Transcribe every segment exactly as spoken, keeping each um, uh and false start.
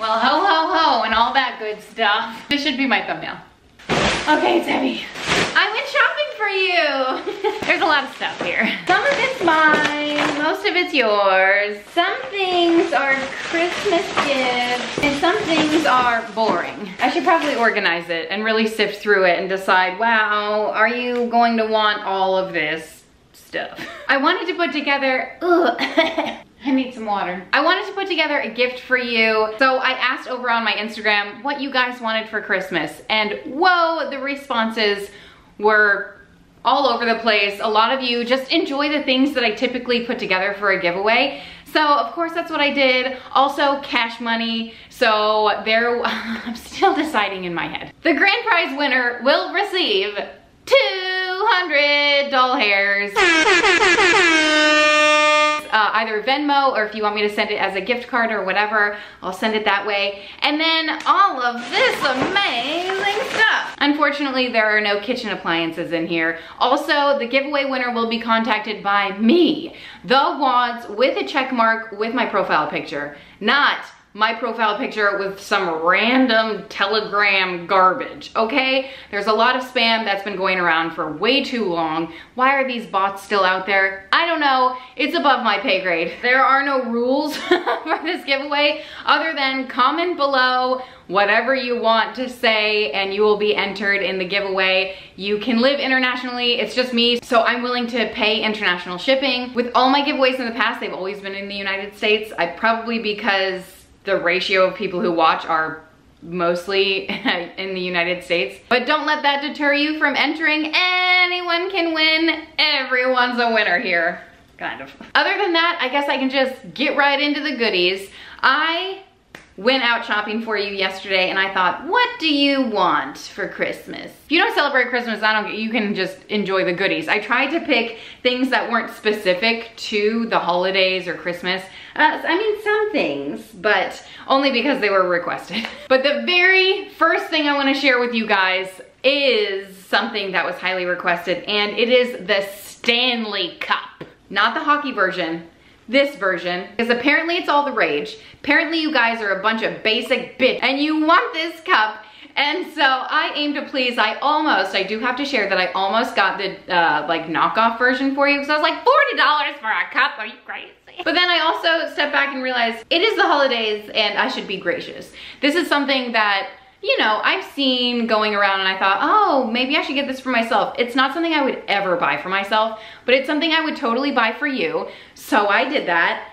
Well, ho, ho, ho, and all that good stuff. This should be my thumbnail. Okay, it's heavy. I went shopping for you. There's a lot of stuff here. Some of it's mine, most of it's yours. Some things are Christmas gifts, and some things are boring. I should probably organize it and really sift through it and decide, wow, are you going to want all of this stuff? I wanted to put together, ugh. I need some water. I wanted to put together a gift for you. So I asked over on my Instagram what you guys wanted for Christmas. And whoa, the responses were all over the place. A lot of you just enjoy the things that I typically put together for a giveaway. So of course that's what I did. Also cash money. So there, I'm still deciding in my head. The grand prize winner will receive two hundred doll hairs. Uh, either Venmo, or if you want me to send it as a gift card or whatever, I'll send it that way. And then all of this amazing stuff. Unfortunately, there are no kitchen appliances in here. Also, the giveaway winner will be contacted by me, The Wads, with a check mark with my profile picture, not my profile picture with some random Telegram garbage, okay? There's a lot of spam that's been going around for way too long. Why are these bots still out there? I don't know. It's above my pay grade. There are no rules for this giveaway other than comment below whatever you want to say and you will be entered in the giveaway. You can live internationally, it's just me, so I'm willing to pay international shipping. With all my giveaways in the past, they've always been in the United States. I probably, because the ratio of people who watch are mostly in the United States. But don't let that deter you from entering. Anyone can win. Everyone's a winner here, kind of. Other than that, I guess I can just get right into the goodies. I went out shopping for you yesterday and I thought, what do you want for Christmas? If you don't celebrate Christmas, I don't, you can just enjoy the goodies. I tried to pick things that weren't specific to the holidays or Christmas. Uh, I mean, some things, but only because they were requested. But the very first thing I wanna share with you guys is something that was highly requested, and it is the Stanley Cup. Not the hockey version. This version, because apparently it's all the rage. Apparently you guys are a bunch of basic bitch and you want this cup. And so I aim to please. I almost, I do have to share that I almost got the uh, like knockoff version for you, because I was like, forty dollars for a cup, are you crazy? But then I also stepped back and realized it is the holidays and I should be gracious. This is something that, you know, I've seen going around and I thought, oh, maybe I should get this for myself. It's not something I would ever buy for myself, but it's something I would totally buy for you. So I did that.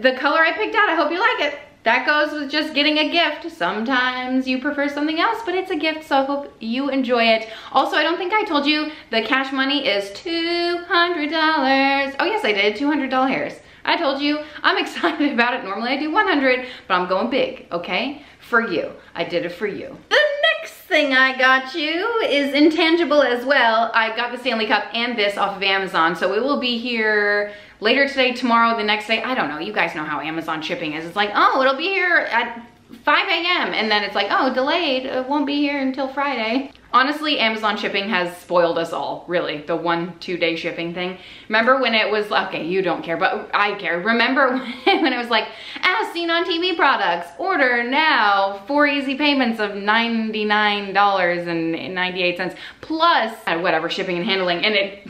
The color I picked out, I hope you like it. That goes with just getting a gift. Sometimes you prefer something else, but it's a gift, so I hope you enjoy it. Also, I don't think I told you the cash money is two hundred dollars. Oh yes, I did, two hundred dollars hairs. I told you, I'm excited about it. Normally I do one hundred, but I'm going big, okay? For you. I did it for you. The next thing I got you is intangible as well. I got the Stanley Cup and this off of Amazon, so it will be here later today, tomorrow, the next day. I don't know. You guys know how Amazon shipping is. It's like, oh, it'll be here at five A M and then it's like, oh, delayed. It won't be here until Friday. Honestly, Amazon shipping has spoiled us all, really. The one, two day shipping thing. Remember when it was, okay, you don't care, but I care. Remember when it was like, as seen on T V products, order now, four easy payments of ninety-nine dollars and ninety-eight cents, plus whatever shipping and handling, and it,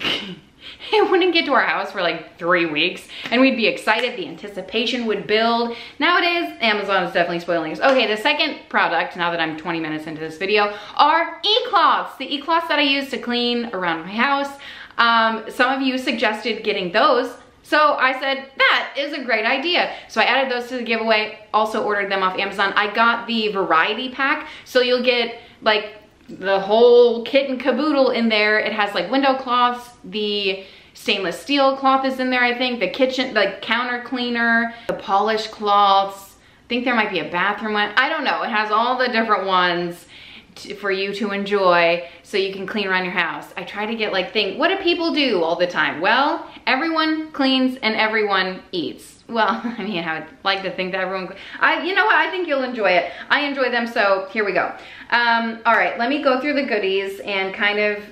it wouldn't get to our house for like three weeks, and we'd be excited, the anticipation would build. Nowadays, Amazon is definitely spoiling us. Okay, the second product, now that I'm twenty minutes into this video, are e-cloths. The e-cloths that I use to clean around my house. Um, some of you suggested getting those, so I said, that is a great idea. So I added those to the giveaway, also ordered them off Amazon. I got the variety pack, so you'll get like the whole kit and caboodle in there. It has like window cloths, the stainless steel cloth is in there, I think, the kitchen, the counter cleaner, the polished cloths. I think there might be a bathroom one. I don't know. It has all the different ones to, for you to enjoy, so you can clean around your house. I try to get like things. What do people do all the time? Well, everyone cleans and everyone eats. Well, I mean, I would like to think that everyone, I, you know what, I think you'll enjoy it. I enjoy them, so here we go. Um, all right, let me go through the goodies and kind of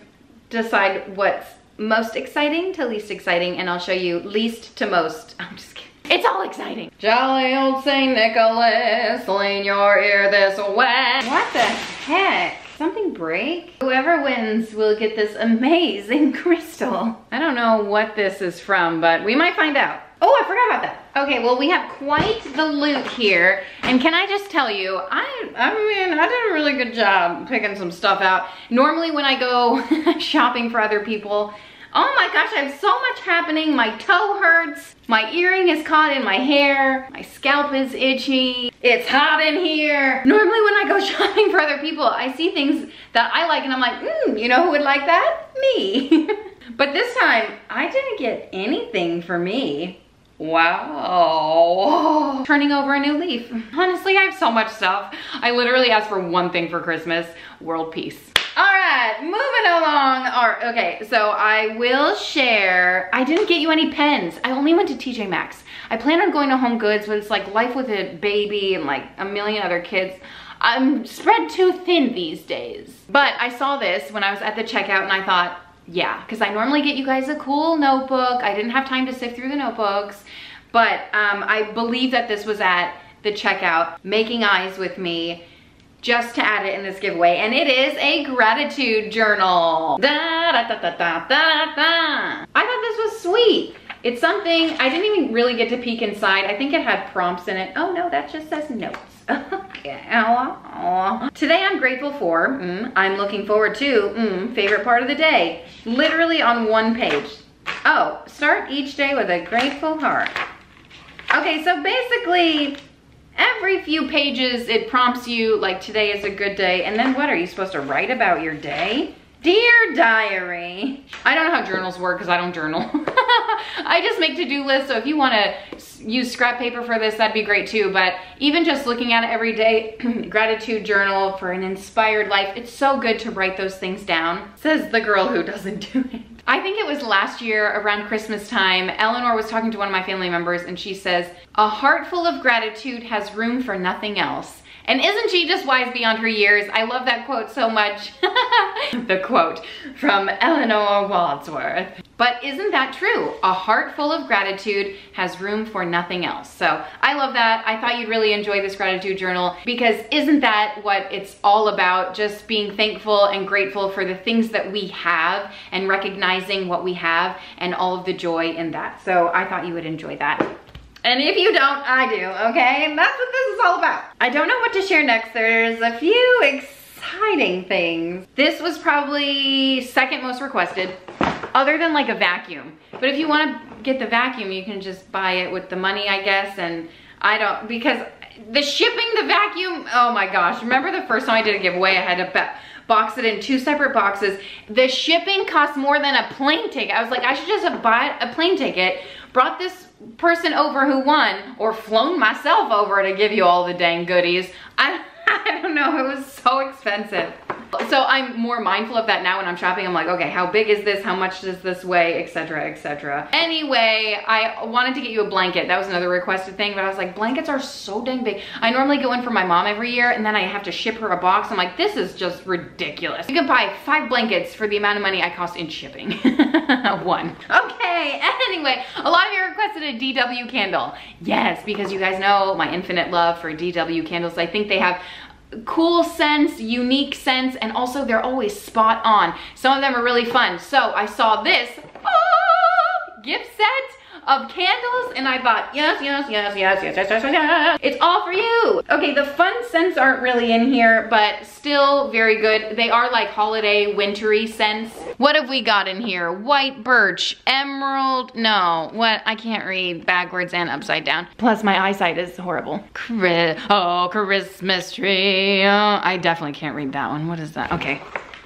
decide what's most exciting to least exciting, and I'll show you least to most. I'm just kidding. It's all exciting. Jolly old Saint Nicholas, lean your ear this way. What the heck? Something break? Whoever wins will get this amazing crystal. I don't know what this is from, but we might find out. Oh, I forgot about that. Okay, well, we have quite the loot here. And can I just tell you, I I mean, I did a really good job picking some stuff out. Normally when I go shopping for other people, oh my gosh, I have so much happening. My toe hurts. My earring is caught in my hair. My scalp is itchy. It's hot in here. Normally when I go shopping for other people, I see things that I like and I'm like, mm, you know who would like that? Me. But this time, I didn't get anything for me. Wow. Turning over a new leaf. Honestly, I have so much stuff. I literally asked for one thing for Christmas, world peace. All right, moving along. Or, okay, so I will share. I didn't get you any pens. I only went to T J Maxx. I plan on going to HomeGoods, but it's like life with a baby and like a million other kids. I'm spread too thin these days. But I saw this when I was at the checkout and I thought, yeah, because I normally get you guys a cool notebook. I didn't have time to sift through the notebooks, but um, I believe that this was at the checkout, making eyes with me, just to add it in this giveaway, and it is a gratitude journal. Da, da, da, da, da, da, da. I thought this was sweet. It's something, I didn't even really get to peek inside. I think it had prompts in it. Oh no, that just says notes. Okay. Aww, aww. Today I'm grateful for, mm, I'm looking forward to, mm, favorite part of the day. Literally on one page. Oh, start each day with a grateful heart. Okay, so basically, every few pages, it prompts you, like, today is a good day, and then what, are you supposed to write about your day? Dear diary. I don't know how journals work, because I don't journal. I just make to-do lists, so if you want to use scrap paper for this, that'd be great too, but even just looking at it every day, gratitude journal for an inspired life, it's so good to write those things down, says the girl who doesn't do it. I think it was last year around Christmas time, Eleanor was talking to one of my family members and she says, a heart full of gratitude has room for nothing else. And isn't she just wise beyond her years? I love that quote so much. The quote from Eleanor Wadsworth. But isn't that true? A heart full of gratitude has room for nothing else. So I love that. I thought you'd really enjoy this gratitude journal because isn't that what it's all about? Just being thankful and grateful for the things that we have and recognizing what we have and all of the joy in that. So I thought you would enjoy that. And if you don't, I do, okay? And that's what this is all about. I don't know what to share next. There's a few exciting things. This was probably second most requested, other than like a vacuum. But if you wanna get the vacuum, you can just buy it with the money, I guess. And I don't, because the shipping, the vacuum, oh my gosh. Remember the first time I did a giveaway, I had to box it in two separate boxes. The shipping cost more than a plane ticket. I was like, I should just buy a plane ticket, brought this person over who won, or flown myself over to give you all the dang goodies. I, I don't know, it was so expensive. So I'm more mindful of that now when I'm shopping. I'm like, okay, how big is this? How much does this weigh? Etc, et cetera. Anyway, I wanted to get you a blanket. That was another requested thing, but I was like, blankets are so dang big. I normally go in for my mom every year and then I have to ship her a box. I'm like, this is just ridiculous. You can buy five blankets for the amount of money I cost in shipping. One. Okay, anyway, a lot of you requested a D W candle. Yes, because you guys know my infinite love for D W candles. I think they have cool scents, unique scents, and also they're always spot on. Some of them are really fun. So I saw this oh, gift set of candles and I bought yes, yes, yes, yes, yes, yes, yes, yes. It's all for you. Okay, the fun scents aren't really in here, but still very good. They are like holiday, wintry scents. What have we got in here? White birch, emerald, no, what? I can't read backwards and upside down. Plus my eyesight is horrible. Chris, oh, Christmas tree. Oh, I definitely can't read that one. What is that? Okay.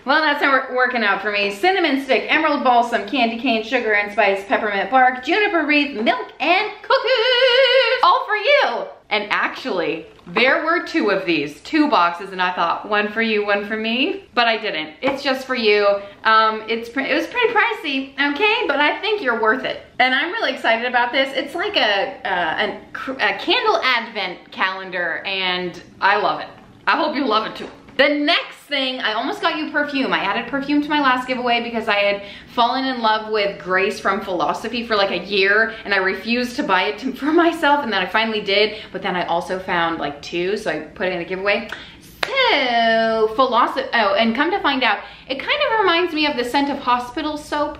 Well, that's not working out for me. Cinnamon stick, emerald balsam, candy cane, sugar and spice, peppermint bark, juniper wreath, milk and cookies. All for you. And actually, there were two of these, two boxes, and I thought, one for you, one for me, but I didn't. It's just for you. Um, it's it was pretty pricey, okay? But I think you're worth it. And I'm really excited about this. It's like a, a, a, a candle advent calendar, and I love it. I hope you love it too. The next thing, I almost got you perfume. I added perfume to my last giveaway because I had fallen in love with Grace from Philosophy for like a year and I refused to buy it for myself, and then I finally did, but then I also found like two, so I put it in a giveaway. So, Philosophy, oh, and come to find out, it kind of reminds me of the scent of hospital soap.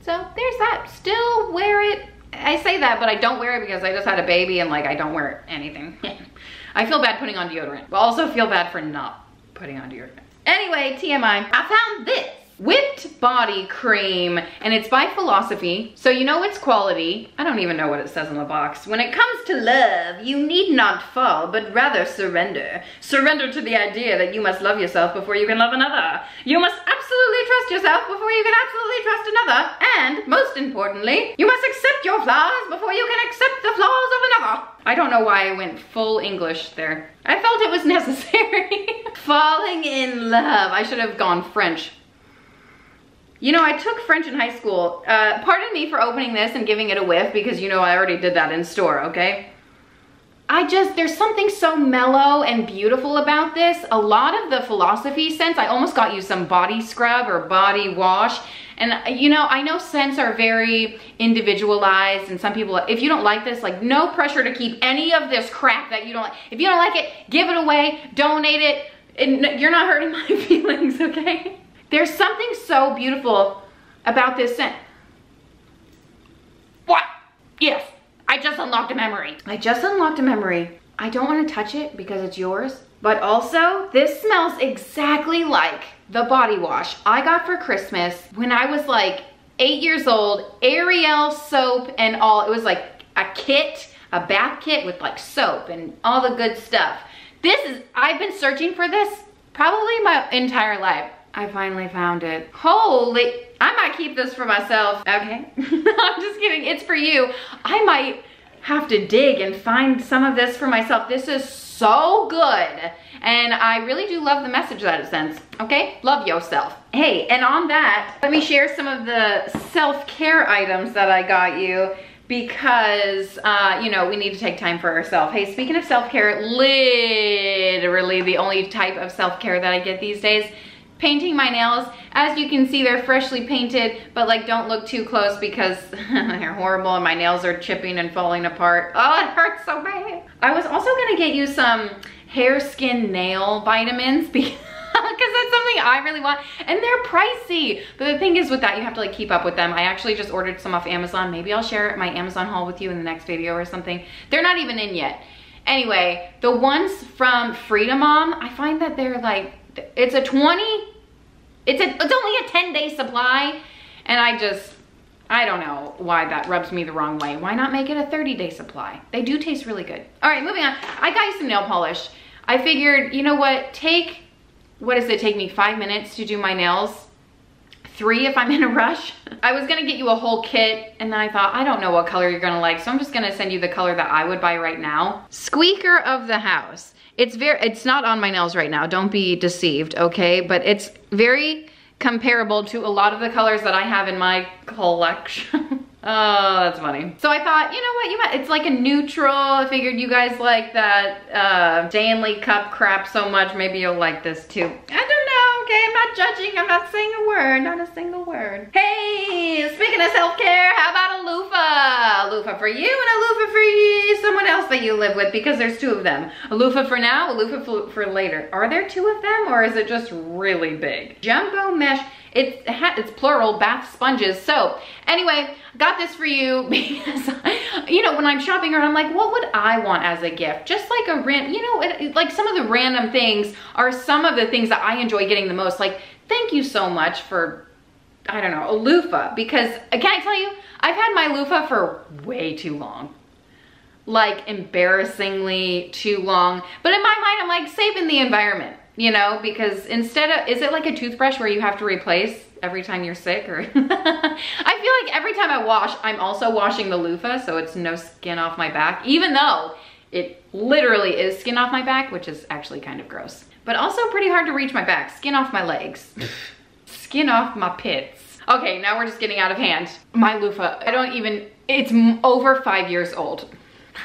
So there's that. Still wear it. I say that, but I don't wear it because I just had a baby and like I don't wear anything. I feel bad putting on deodorant, but also feel bad for not putting on deodorant. Anyway, T M I, I found this whipped body cream, and it's by Philosophy, so you know it's quality. I don't even know what it says on the box. When it comes to love, you need not fall, but rather surrender. Surrender to the idea that you must love yourself before you can love another. You must absolutely trust yourself before you can absolutely trust another. And, most importantly, you must accept your flaws before you can accept the flaws of another. I don't know why I went full English there. I felt it was necessary. Falling in love. I should have gone French. You know, I took French in high school. Uh, pardon me for opening this and giving it a whiff because you know I already did that in store, okay? I just, there's something so mellow and beautiful about this. A lot of the Philosophy scents, I almost got you some body scrub or body wash. And you know, I know scents are very individualized and some people, if you don't like this, like no pressure to keep any of this crap that you don't like. If you don't like it, give it away, donate it. And you're not hurting my feelings, okay? There's something so beautiful about this scent. What? Yes, I just unlocked a memory. I just unlocked a memory. I don't want to touch it because it's yours, but also this smells exactly like the body wash I got for Christmas when I was like eight years old, Ariel soap and all. It was like a kit, a bath kit with like soap and all the good stuff. This is, I've been searching for this probably my entire life. I finally found it. Holy, I might keep this for myself. Okay, I'm just kidding, it's for you. I might have to dig and find some of this for myself. This is so good. And I really do love the message that it sends, okay? Love yourself. Hey, and on that, let me share some of the self-care items that I got you because, uh, you know, we need to take time for ourselves. Hey, speaking of self-care, literally the only type of self-care that I get these days, painting my nails. As you can see, they're freshly painted, but like don't look too close because they're horrible and my nails are chipping and falling apart. Oh, it hurts so bad. I was also gonna get you some hair, skin, nail vitamins because that's something I really want and they're pricey. But the thing is with that, you have to like keep up with them. I actually just ordered some off Amazon. Maybe I'll share my Amazon haul with you in the next video or something. They're not even in yet. Anyway, the ones from Freedom Mom, I find that they're like, it's a twenty, it's, a, it's only a ten day supply. And I just, I don't know why that rubs me the wrong way. Why not make it a thirty day supply? They do taste really good. All right, moving on. I got you some nail polish. I figured, you know what, take, what does it take me? Five minutes to do my nails. Three if I'm in a rush. I was gonna get you a whole kit and then I thought, I don't know what color you're gonna like, so I'm just gonna send you the color that I would buy right now. Squeaker of the house. It's very, it's not on my nails right now, don't be deceived, okay? But it's very comparable to a lot of the colors that I have in my collection. Oh, that's funny. So I thought, you know what, you might, it's like a neutral. I figured you guys like that uh, Stanley Cup crap so much, maybe you'll like this too. I don't know, okay, I'm not judging, I'm not saying a word, not a single word. Hey, speaking of self-care, how about a loofah? A loofah for you and a loofah for you, someone else that you live with, because there's two of them. A loofah for now, a loofah for later. Are there two of them, or is it just really big? Jumbo mesh. It's, it's plural, bath sponges. So anyway, got this for you because, you know, when I'm shopping around, I'm like, what would I want as a gift? Just like a random, you know, it, like some of the random things are some of the things that I enjoy getting the most. Like, thank you so much for, I don't know, a loofah. Because, can I tell you, I've had my loofah for way too long. Like, embarrassingly too long. But in my mind, I'm like, saving the environment. You know, because instead of, is it like a toothbrush where you have to replace every time you're sick or? I feel like every time I wash, I'm also washing the loofah, so it's no skin off my back, even though it literally is skin off my back, which is actually kind of gross, but also pretty hard to reach my back. Skin off my legs, skin off my pits. Okay, now we're just getting out of hand. My loofah, I don't even, it's over five years old.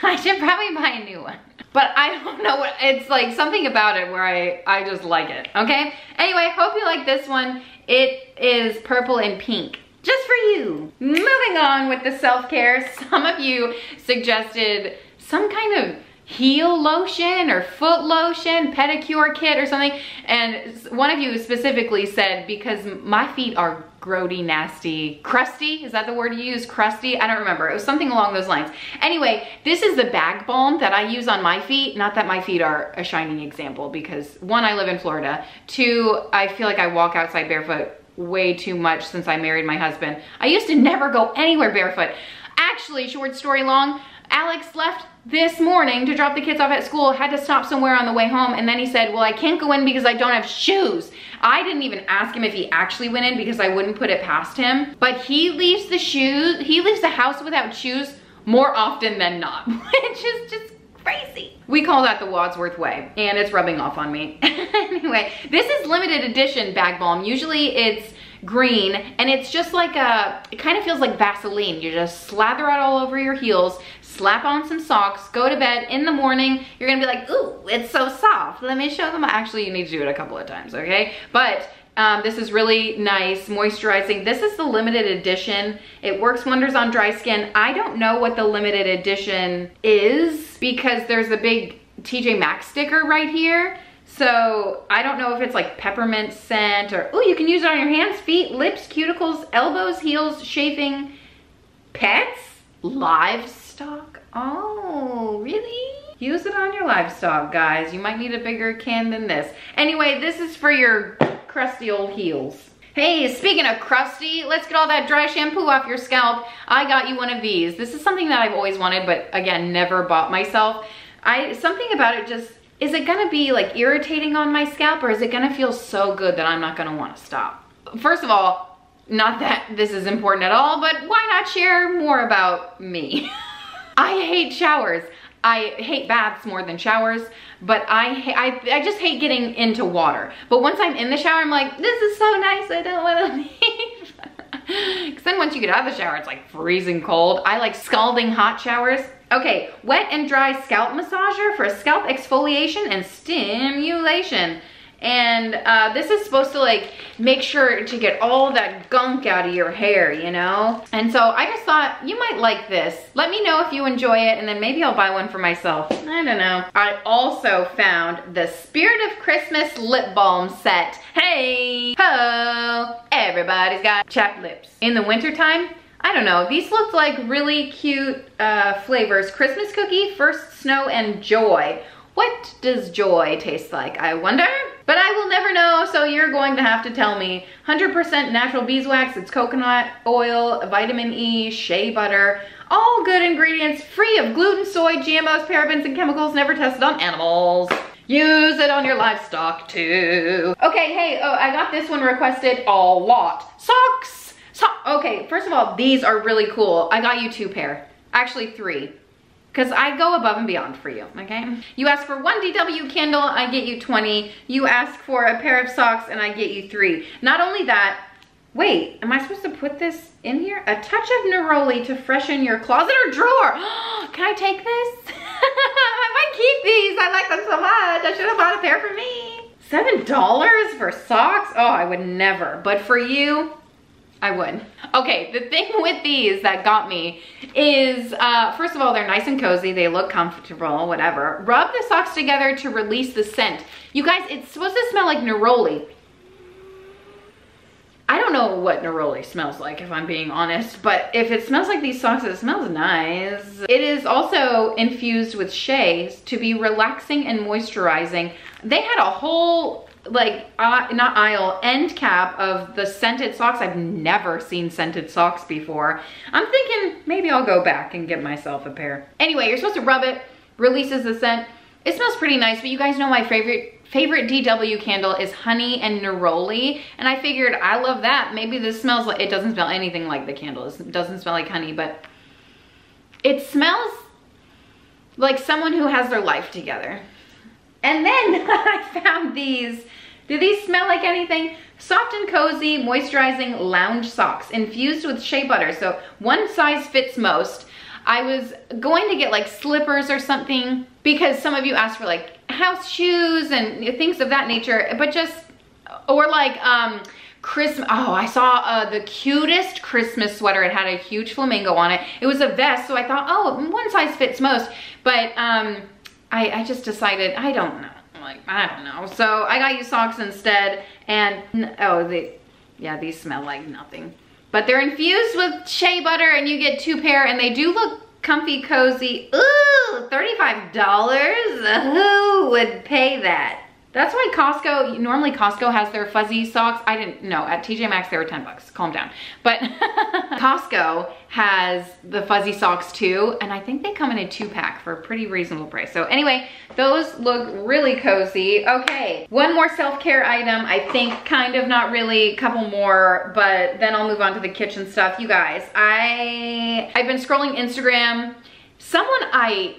I should probably buy a new one. But I don't know what, it's like something about it where I, I just like it, okay? Anyway, hope you like this one. It is purple and pink, just for you. Moving on with the self-care, some of you suggested some kind of heel lotion or foot lotion, pedicure kit or something. And one of you specifically said, because my feet are grody, nasty, crusty, is that the word you use? Crusty? I don't remember. It was something along those lines. Anyway, this is the bag balm that I use on my feet. Not that my feet are a shining example, because one, I live in Florida. Two, I feel like I walk outside barefoot way too much since I married my husband. I used to never go anywhere barefoot. Actually, short story long, Alex left this morning to drop the kids off at school, had to stop somewhere on the way home, and then he said, well, I can't go in because I don't have shoes. I didn't even ask him if he actually went in because I wouldn't put it past him, but he leaves the shoes, he leaves the house without shoes more often than not, which is just crazy. We call that the Wadsworth way, and it's rubbing off on me. Anyway, this is limited edition bag balm. Usually it's green, and it's just like a, it kind of feels like Vaseline. You just slather it all over your heels, slap on some socks, go to bed. In the morning, you're gonna be like, ooh, it's so soft. Let me show them. Actually, you need to do it a couple of times, okay? But um, this is really nice, moisturizing. This is the limited edition. It works wonders on dry skin. I don't know what the limited edition is because there's a big T J Maxx sticker right here. So I don't know if it's like peppermint scent or, ooh, you can use it on your hands, feet, lips, cuticles, elbows, heels, shaving, pets, livestock. Livestock? Oh, really? Use it on your livestock, guys. You might need a bigger can than this. Anyway, this is for your crusty old heels. Hey, speaking of crusty, let's get all that dry shampoo off your scalp. I got you one of these. This is something that I've always wanted, but again, never bought myself. I something about it just, is it gonna be like irritating on my scalp, or is it gonna feel so good that I'm not gonna wanna stop? First of all, not that this is important at all, but why not share more about me? I hate showers. I hate baths more than showers, but I, I, I just hate getting into water. But once I'm in the shower, I'm like, this is so nice, I don't wanna leave. Because then once you get out of the shower, it's like freezing cold. I like scalding hot showers. Okay, wet and dry scalp massager for scalp exfoliation and stimulation. And uh, this is supposed to like make sure to get all that gunk out of your hair, you know? And so I just thought you might like this. Let me know if you enjoy it, and then maybe I'll buy one for myself. I don't know. I also found the Spirit of Christmas lip balm set. Hey, ho, everybody's got chapped lips. In the wintertime, I don't know, these looked like really cute uh, flavors. Christmas cookie, first snow, and joy. What does joy taste like, I wonder? But I will never know, so you're going to have to tell me. one hundred percent natural beeswax, it's coconut oil, vitamin E, shea butter, all good ingredients, free of gluten, soy, G M Os, parabens, and chemicals, never tested on animals. Use it on your livestock too. Okay, hey, oh, I got this one requested a lot. Socks! So okay, first of all, these are really cool. I got you two pair, actually three. Because I go above and beyond for you, okay? You ask for one D W candle, I get you twenty. You ask for a pair of socks, and I get you three. Not only that, wait, am I supposed to put this in here? A touch of neroli to freshen your closet or drawer. Can I take this? I might keep these. I like them so much. I should have bought a pair for me. seven dollars for socks? Oh, I would never. But for you, I would. Okay, the thing with these that got me is, uh, first of all, they're nice and cozy. They look comfortable, whatever. Rub the socks together to release the scent. You guys, it's supposed to smell like neroli. I don't know what neroli smells like, if I'm being honest, but if it smells like these socks, it smells nice. It is also infused with shea to be relaxing and moisturizing. They had a whole like uh, not aisle, end cap of the scented socks. I've never seen scented socks before. I'm thinking maybe I'll go back and get myself a pair. Anyway, you're supposed to rub it, releases the scent. It smells pretty nice, but you guys know my favorite favorite D W candle is honey and neroli, and I figured I love that. Maybe this smells like, it doesn't smell anything like the candle. It doesn't smell like honey, but it smells like someone who has their life together. And then I found these. Do these smell like anything? Soft and cozy, moisturizing lounge socks infused with shea butter. So one size fits most. I was going to get like slippers or something because some of you asked for like house shoes and things of that nature, but just, or like um, Christmas, oh, I saw uh, the cutest Christmas sweater. It had a huge flamingo on it. It was a vest, so I thought, oh, one size fits most, but um, I, I just decided, I don't know, like, I don't know. So I got you socks instead, and, oh, they, yeah, these smell like nothing. But they're infused with shea butter, and you get two pair, and they do look comfy, cozy. Ooh, thirty-five dollars? Who would pay that? That's why Costco, normally Costco has their fuzzy socks. I didn't know, at T J Maxx they were ten bucks, calm down. But Costco has the fuzzy socks too, and I think they come in a two pack for a pretty reasonable price. So anyway, those look really cozy. Okay, one more self-care item, I think, kind of, not really, a couple more, but then I'll move on to the kitchen stuff. You guys, I, I've been scrolling Instagram. Someone I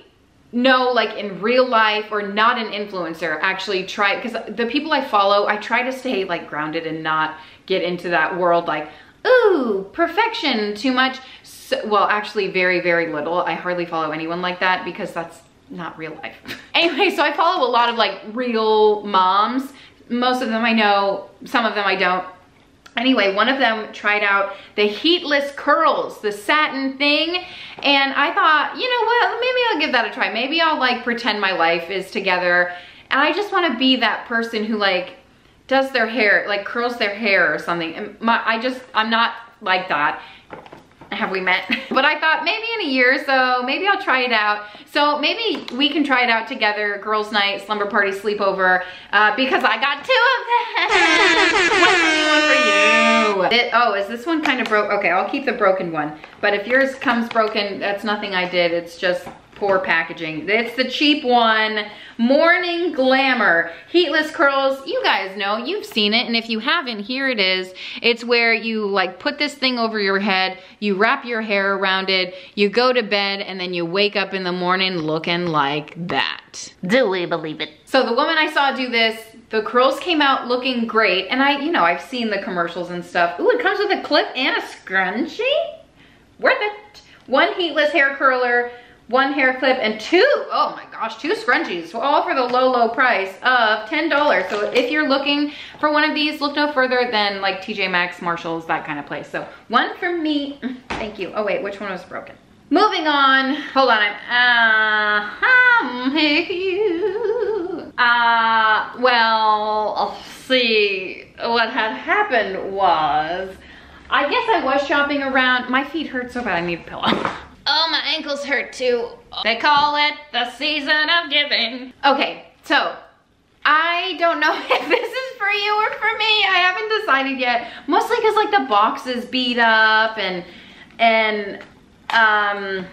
know, like in real life, or not an influencer, actually try, because the people I follow, I try to stay like grounded and not get into that world like, ooh, perfection too much. So, well, actually very, very little. I hardly follow anyone like that because that's not real life. Anyway, so I follow a lot of like real moms. Most of them I know, some of them I don't. Anyway, one of them tried out the heatless curls, the satin thing, and I thought, you know what, maybe I'll give that a try. Maybe I'll like pretend my life is together, and I just want to be that person who like does their hair, like curls their hair or something. And my, I just, I'm not like that. Have we met? But I thought maybe in a year or so, maybe I'll try it out. So maybe we can try it out together, girls' night, slumber party, sleepover, uh, because I got two of them. One for you, one for you. It, oh, is this one kind of broke? Okay, I'll keep the broken one. But if yours comes broken, that's nothing I did. It's just poor packaging. It's the cheap one. Morning Glamour heatless curls. You guys know, you've seen it, and if you haven't, here it is. It's where you like put this thing over your head, you wrap your hair around it, you go to bed, and then you wake up in the morning looking like that. Do we believe it? So the woman I saw do this, the curls came out looking great, and I, you know, I've seen the commercials and stuff. Ooh, it comes with a clip and a scrunchie. Worth it. One heatless hair curler, one hair clip, and two, oh my gosh, two scrunchies, all for the low, low price of ten dollars. So if you're looking for one of these, look no further than like T J Maxx, Marshalls, that kind of place. So one for me, thank you. Oh wait, which one was broken? Moving on, hold on, I'm, uh, uh, well, I'll see. What had happened was, I guess I was shopping around. My feet hurt so bad, I need a pillow. Oh, my ankles hurt too. They call it the season of giving. Okay, so I don't know if this is for you or for me. I haven't decided yet. Mostly because like the box is beat up and, and um,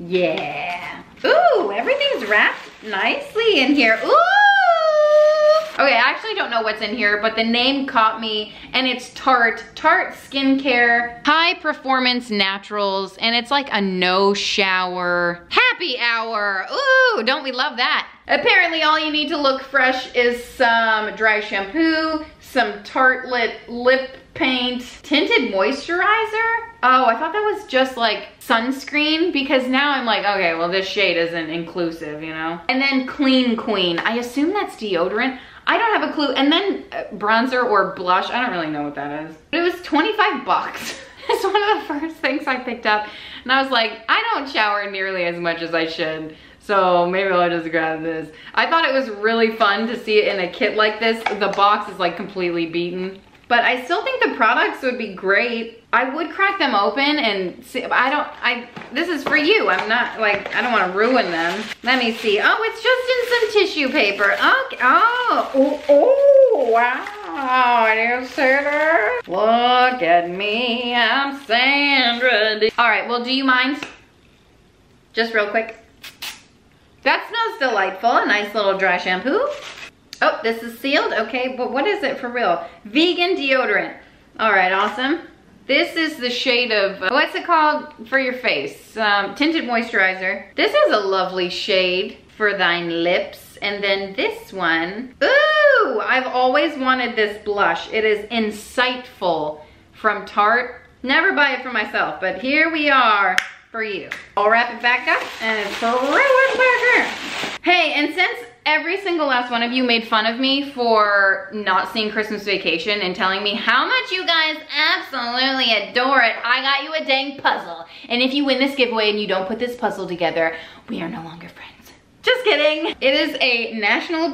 yeah. Ooh, everything's wrapped nicely in here. Ooh. Okay, I actually don't know what's in here, but the name caught me, and it's Tarte. Tarte Skincare, High Performance Naturals, and it's like a no shower happy hour. Ooh, don't we love that? Apparently all you need to look fresh is some dry shampoo, some Tarte lip paint, tinted moisturizer. Oh, I thought that was just like sunscreen, because now I'm like, okay, well this shade isn't inclusive, you know? And then Clean Queen, I assume that's deodorant. I don't have a clue. And then bronzer or blush, I don't really know what that is. But it was twenty-five bucks. It's one of the first things I picked up. And I was like, I don't shower nearly as much as I should, so maybe I'll just grab this. I thought it was really fun to see it in a kit like this. The box is like completely beaten, but I still think the products would be great. I would crack them open and see. I don't, I, this is for you. I'm not like, I don't want to ruin them. Let me see. Oh, it's just in some tissue paper. Okay. Oh, oh, oh wow. Are you Sandra? Look at me. I'm Sandra. All right. Well, do you mind? Just real quick. That smells delightful. A nice little dry shampoo. Oh, this is sealed. Okay, but what is it for real? Vegan deodorant. All right, awesome. This is the shade of, uh, what's it called for your face? Um, tinted moisturizer. This is a lovely shade for thine lips. And then this one, ooh, I've always wanted this blush. It is Insightful from Tarte. Never buy it for myself, but here we are. for you. I'll wrap it back up and throw it back here. Hey, and since every single last one of you made fun of me for not seeing Christmas Vacation and telling me how much you guys absolutely adore it, I got you a dang puzzle. And if you win this giveaway and you don't put this puzzle together, we are no longer friends. Just kidding. It is a National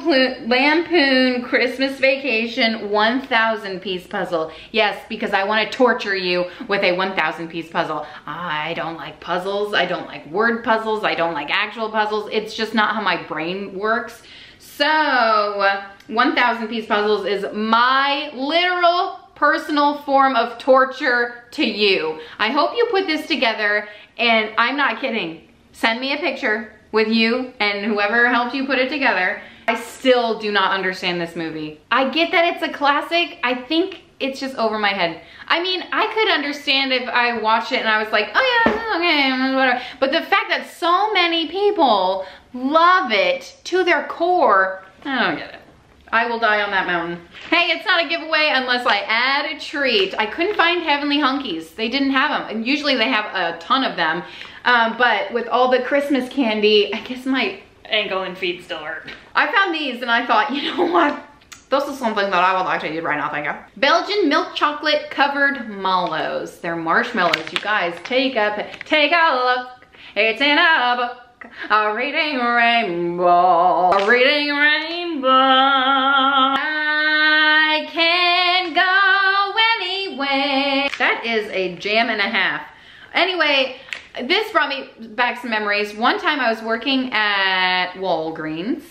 Lampoon Christmas Vacation one thousand piece puzzle. Yes, because I want to torture you with a one thousand piece puzzle. I don't like puzzles. I don't like word puzzles. I don't like actual puzzles. It's just not how my brain works. So one thousand piece puzzles is my literal personal form of torture to you. I hope you put this together, and I'm not kidding. Send me a picture with you and whoever helped you put it together. I still do not understand this movie. I get that it's a classic. I think it's just over my head. I mean, I could understand if I watched it and I was like, oh yeah, okay, whatever. But the fact that so many people love it to their core, I don't get it. I will die on that mountain. Hey, it's not a giveaway unless I add a treat. I couldn't find Heavenly Hunkies. They didn't have them. And usually they have a ton of them. Um, but with all the Christmas candy, I guess my ankle and feet still hurt. I found these and I thought, you know what? This is something that I would like to eat right now, thank you. Belgian milk chocolate covered mallows. They're marshmallows, you guys. Take a, take a look. It's in a book. A reading rainbow, a reading rainbow. I can go anyway. That is a jam and a half. Anyway, this brought me back some memories. One time I was working at Walgreens.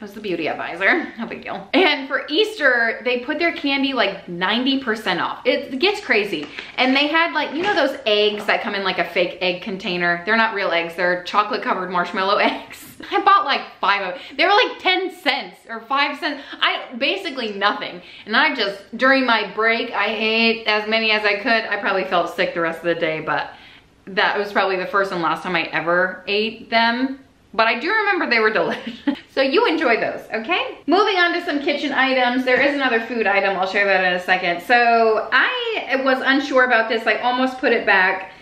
I was the beauty advisor, no big deal. And for Easter, they put their candy like ninety percent off. It gets crazy. And they had like, you know those eggs that come in like a fake egg container? They're not real eggs, they're chocolate covered marshmallow eggs. I bought like five of them. They were like ten cents or five cents. I basically nothing. And I just, during my break, I ate as many as I could. I probably felt sick the rest of the day, but that was probably the first and last time I ever ate them. But I do remember they were delicious. So you enjoy those, okay? Moving on to some kitchen items. There is another food item. I'll show you that in a second. So I was unsure about this. I almost put it back.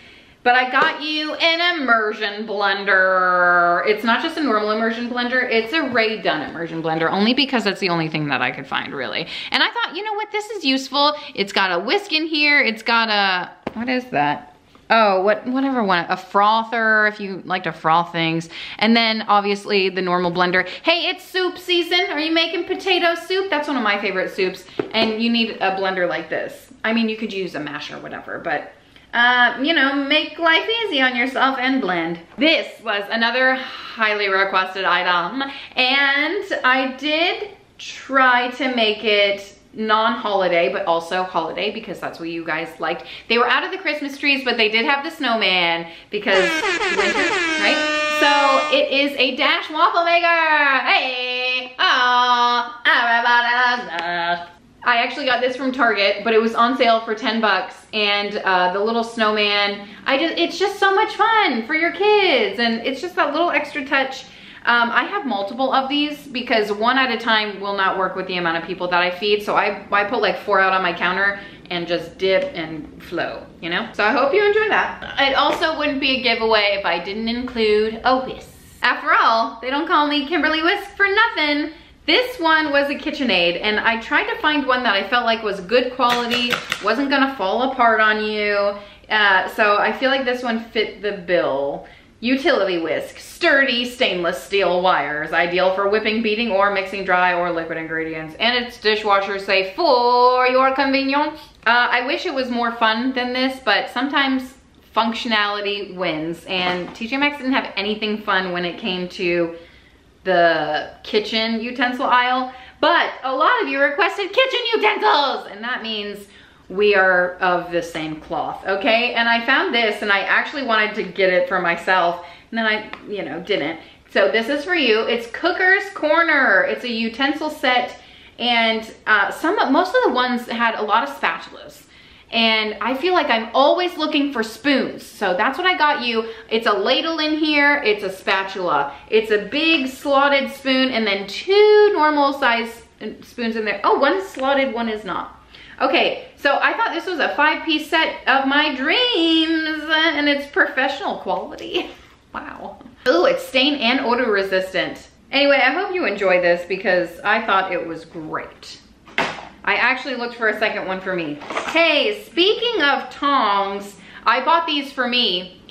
But I got you an immersion blender. It's not just a normal immersion blender, it's a Ray Dunn immersion blender, only because that's the only thing that I could find, really. And I thought, you know what? This is useful. It's got a whisk in here. It's got a, what is that? Oh, what, whatever one, a frother, if you like to froth things. And then obviously the normal blender. Hey, it's soup season. Are you making potato soup? That's one of my favorite soups. And you need a blender like this. I mean, you could use a masher or whatever, but uh, you know, make life easy on yourself and blend. This was another highly requested item. And I did try to make it non-holiday, but also holiday because that's what you guys liked. They were out of the Christmas trees, but they did have the snowman because winter, right? So it is a Dash waffle maker. Hey, oh, everybody loves Dash. I actually got this from Target, but it was on sale for ten bucks. And uh, the little snowman, I just, it's just so much fun for your kids. And it's just that little extra touch. Um, I have multiple of these because one at a time will not work with the amount of people that I feed. So I, I put like four out on my counter and just dip and flow, you know? So I hope you enjoy that. It also wouldn't be a giveaway if I didn't include Opus. After all, they don't call me Kimberly Whisk for nothing. This one was a KitchenAid, and I tried to find one that I felt like was good quality, wasn't gonna fall apart on you. Uh, so I feel like this one fit the bill. Utility whisk, sturdy stainless steel wires, ideal for whipping, beating, or mixing dry or liquid ingredients, and it's dishwasher safe for your convenience. Uh, I wish it was more fun than this, but sometimes functionality wins, and T J Maxx didn't have anything fun when it came to the kitchen utensil aisle, but a lot of you requested kitchen utensils, and that means we are of the same cloth, okay? And I found this, and I actually wanted to get it for myself, and then I, you know, didn't. So this is for you. It's Cooker's Corner. It's a utensil set, and uh, some, most of the ones had a lot of spatulas. And I feel like I'm always looking for spoons. So that's what I got you. It's a ladle in here. It's a spatula. It's a big slotted spoon, and then two normal size spoons in there. Oh, one is slotted, one is not. Okay, so I thought this was a five-piece set of my dreams, and it's professional quality. Wow. Ooh, it's stain and odor resistant. Anyway, I hope you enjoy this because I thought it was great. I actually looked for a second one for me. Hey, speaking of tongs, I bought these for me,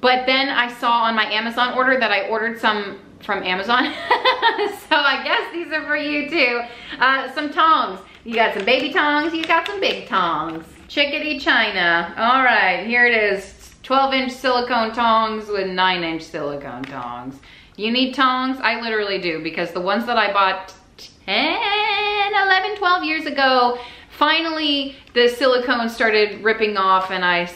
but then I saw on my Amazon order that I ordered some from Amazon. So I guess these are for you too. Uh, some tongs. You got some baby tongs, you got some big tongs. Chickadee China. All right, here it is. twelve inch silicone tongs with nine inch silicone tongs. You need tongs? I literally do, because the ones that I bought ten, eleven, twelve years ago, finally the silicone started ripping off and I,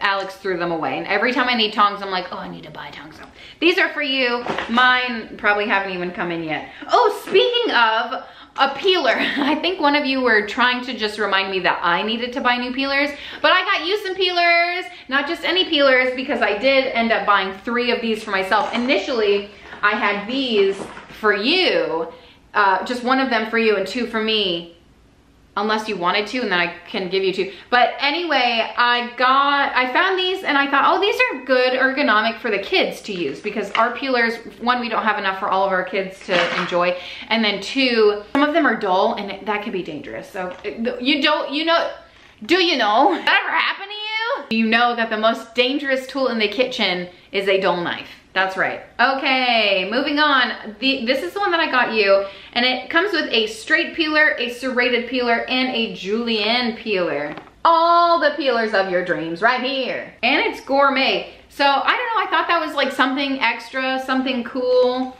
Alex threw them away. And every time I need tongs, I'm like, oh, I need to buy tongs. So these are for you. Mine probably haven't even come in yet. Oh, speaking of, a peeler. I think one of you were trying to just remind me that I needed to buy new peelers, but I got you some peelers, not just any peelers, because I did end up buying three of these for myself. Initially, I had these for you, uh, just one of them for you and two for me, unless you wanted to, and then I can give you two. But anyway, I got, I found these and I thought, oh, these are good ergonomic for the kids to use, because our peelers, one, we don't have enough for all of our kids to enjoy. And then two, some of them are dull and that can be dangerous. So you don't, you know, do you know that ever happened to you? You know that the most dangerous tool in the kitchen is a dull knife. That's right. Okay, moving on. The, this is the one that I got you, and it comes with a straight peeler, a serrated peeler, and a julienne peeler. All the peelers of your dreams right here. And it's gourmet. So I don't know, I thought that was like something extra, something cool,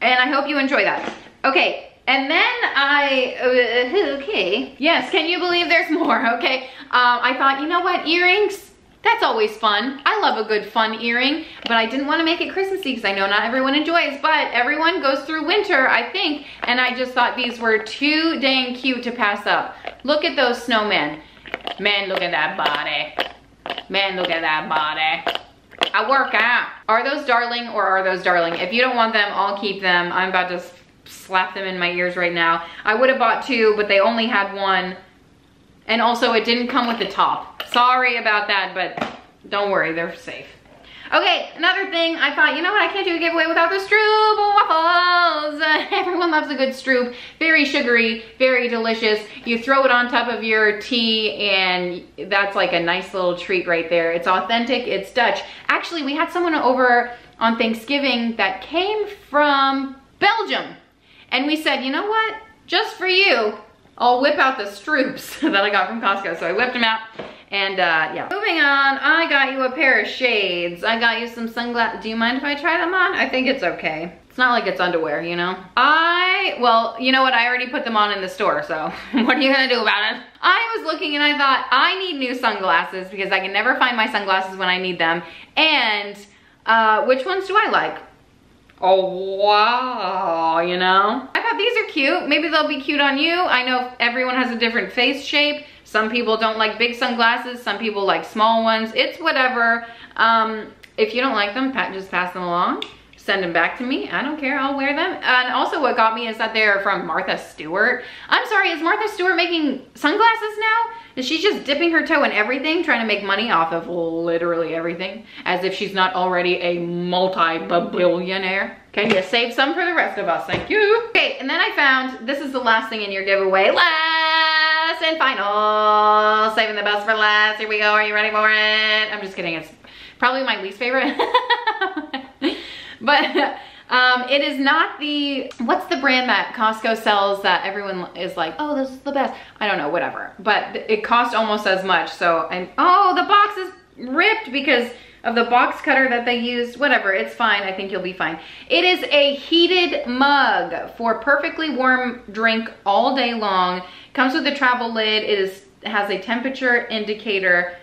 and I hope you enjoy that. Okay. And then I, uh, okay. Yes, can you believe there's more? Okay. Um, I thought, you know what, earrings? That's always fun. I love a good fun earring, but I didn't want to make it Christmassy because I know not everyone enjoys, but everyone goes through winter, I think, and I just thought these were too dang cute to pass up. Look at those snowmen. Man, look at that body. Man, look at that body. I work out. Are those darling or are those darling? If you don't want them, I'll keep them. I'm about to slap them in my ears right now. I would have bought two, but they only had one. And also it didn't come with the top. Sorry about that, but don't worry, they're safe. Okay, another thing, I thought, you know what, I can't do a giveaway without the Stroopwafels. Everyone loves a good Stroop. Very sugary, very delicious. You throw it on top of your tea and that's like a nice little treat right there. It's authentic, it's Dutch. Actually, we had someone over on Thanksgiving that came from Belgium. And we said, you know what, just for you, I'll whip out the Stroops that I got from Costco. So I whipped them out and uh, yeah. Moving on, I got you a pair of shades. I got you some sunglasses. Do you mind if I try them on? I think it's okay. It's not like it's underwear, you know? I, well, you know what? I already put them on in the store, so what are you gonna do about it? I was looking and I thought, I need new sunglasses because I can never find my sunglasses when I need them. And uh, which ones do I like? Oh, wow, you know? I thought these are cute. Maybe they'll be cute on you. I know everyone has a different face shape. Some people don't like big sunglasses. Some people like small ones. It's whatever. Um, if you don't like them, just pass them along. Send them back to me. I don't care. I'll wear them. And also what got me is that they're from Martha Stewart. I'm sorry, is Martha Stewart making sunglasses now? Is she just dipping her toe in everything, trying to make money off of literally everything? As if she's not already a multi-billionaire. Can you save some for the rest of us? Thank you. Okay, and then I found, this is the last thing in your giveaway. Last and final. Saving the best for last. Here we go. Are you ready for it? I'm just kidding. It's probably my least favorite. But um, it is not the, what's the brand that Costco sells that everyone is like, oh, this is the best. I don't know, whatever. But it cost almost as much. So I'm, oh, the box is ripped because of the box cutter that they used. Whatever, it's fine. I think you'll be fine. It is a heated mug for perfectly warm drink all day long. Comes with a travel lid. It is has a temperature indicator.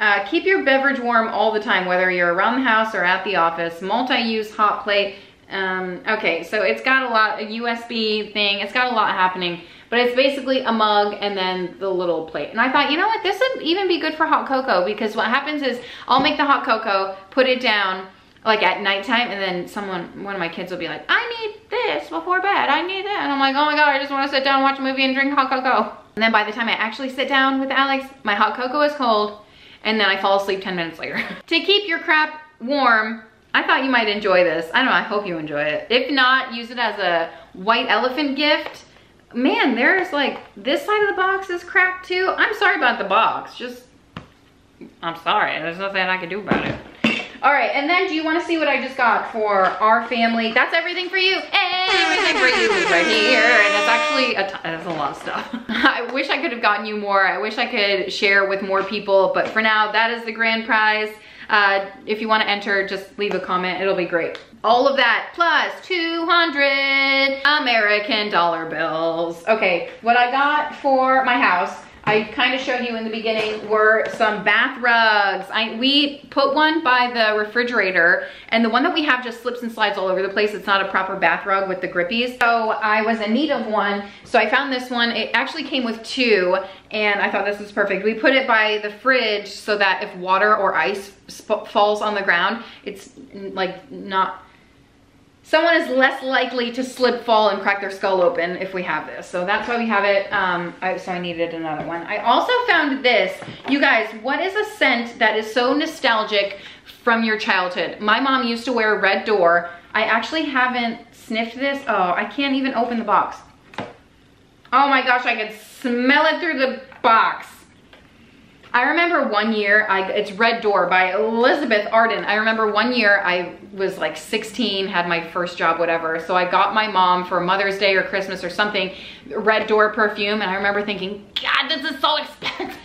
Uh, keep your beverage warm all the time, whether you're around the house or at the office. Multi-use hot plate. Um, okay, so it's got a lot, a U S B thing. It's got a lot happening, but it's basically a mug and then the little plate. And I thought, you know what? This would even be good for hot cocoa because what happens is I'll make the hot cocoa, put it down like at nighttime, and then someone, one of my kids will be like, I need this before bed. I need that. And I'm like, oh my God, I just want to sit down and watch a movie and drink hot cocoa. And then by the time I actually sit down with Alex, my hot cocoa is cold, and then I fall asleep ten minutes later. To keep your crap warm, I thought you might enjoy this. I don't know, I hope you enjoy it. If not, use it as a white elephant gift. Man, there's like, this side of the box is crap too. I'm sorry about the box, just, I'm sorry. There's nothing I can do about it. All right, and then do you wanna see what I just got for our family? That's everything for you. Everything for you is right here. And it's actually, a ton, that's a lot of stuff. I wish I could have gotten you more. I wish I could share with more people, but for now, that is the grand prize. Uh, if you want to enter, just leave a comment. It'll be great. All of that plus two hundred American dollar bills. Okay, what I got for my house, I kind of showed you in the beginning, were some bath rugs. I, we put one by the refrigerator, and the one that we have just slips and slides all over the place. It's not a proper bath rug with the grippies. So I was in need of one, so I found this one. It actually came with two, and I thought this was perfect. We put it by the fridge so that if water or ice falls on the ground, it's like not... Someone is less likely to slip, fall, and crack their skull open if we have this. So that's why we have it. Um, I, so I needed another one. I also found this. You guys, what is a scent that is so nostalgic from your childhood? My mom used to wear Red Door. I actually haven't sniffed this. Oh, I can't even open the box. Oh my gosh, I can smell it through the box. I remember one year, I, it's Red Door by Elizabeth Arden. I remember one year I was like sixteen, had my first job, whatever. So I got my mom for Mother's Day or Christmas or something, Red Door perfume. And I remember thinking, God, this is so expensive.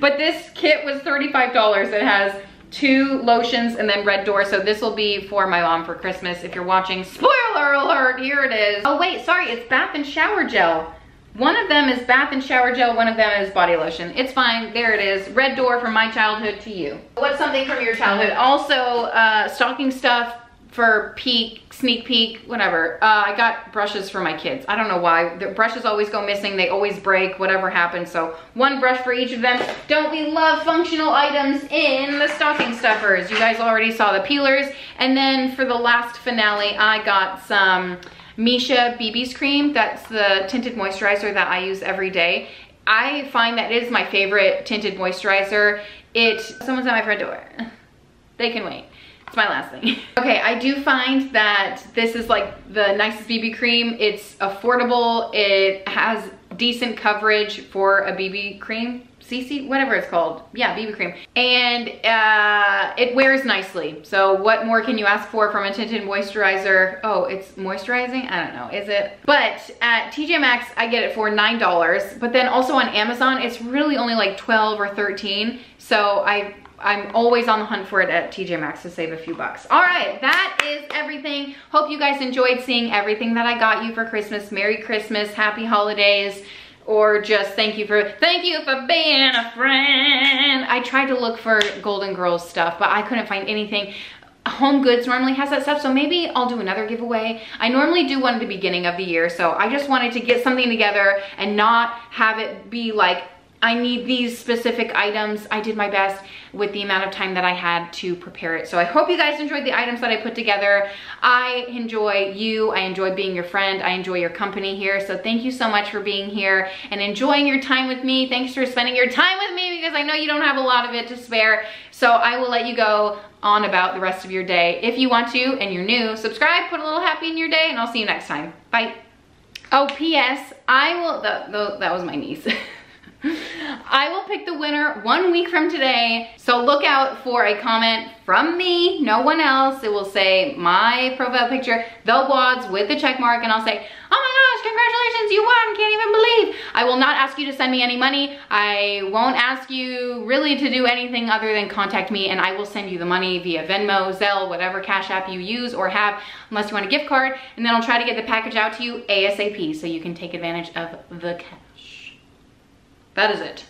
But this kit was thirty-five dollars. It has two lotions and then Red Door. So this will be for my mom for Christmas. If you're watching, spoiler alert, here it is. Oh wait, sorry, it's bath and shower gel. One of them is bath and shower gel, one of them is body lotion. It's fine, there it is. Red Door from my childhood to you. What's something from your childhood? Also, uh, stocking stuff for peek, sneak peek, whatever. Uh, I got brushes for my kids. I don't know why, the brushes always go missing, they always break, whatever happens. So one brush for each of them. Don't we love functional items in the stocking stuffers? You guys already saw the peelers. And then for the last finale, I got some Missha B B's cream. That's the tinted moisturizer that I use every day. I find that it is my favorite tinted moisturizer. It, someone's at my front door. They can wait. It's my last thing. Okay, I do find that this is like the nicest B B cream. It's affordable. It has decent coverage for a B B cream. C C, whatever it's called. Yeah, B B cream. And uh, it wears nicely. So what more can you ask for from a tinted moisturizer? Oh, it's moisturizing? I don't know, is it? But at T J Maxx, I get it for nine dollars. But then also on Amazon, it's really only like twelve or thirteen. So I, I'm always on the hunt for it at T J Maxx to save a few bucks. All right, that is everything. Hope you guys enjoyed seeing everything that I got you for Christmas. Merry Christmas, happy holidays. Or just thank you for, thank you for being a friend. I tried to look for Golden Girls stuff, but I couldn't find anything. HomeGoods normally has that stuff, so maybe I'll do another giveaway. I normally do one at the beginning of the year, so I just wanted to get something together and not have it be like, I need these specific items. I did my best with the amount of time that I had to prepare it. So I hope you guys enjoyed the items that I put together. I enjoy you. I enjoy being your friend. I enjoy your company here. So thank you so much for being here and enjoying your time with me. Thanks for spending your time with me because I know you don't have a lot of it to spare. So I will let you go on about the rest of your day. If you want to and you're new, subscribe, put a little happy in your day, and I'll see you next time. Bye. Oh, P S I will, that, that was my niece. I will pick the winner one week from today, so look out for a comment from me, no one else. It will say my profile picture, The WADS, with the check mark, and I'll say, oh my gosh, congratulations, you won, can't even believe. I will not ask you to send me any money. I won't ask you really to do anything other than contact me, and I will send you the money via Venmo, Zelle, whatever Cash App you use or have, unless you want a gift card, and then I'll try to get the package out to you ASAP so you can take advantage of the cash. That is it.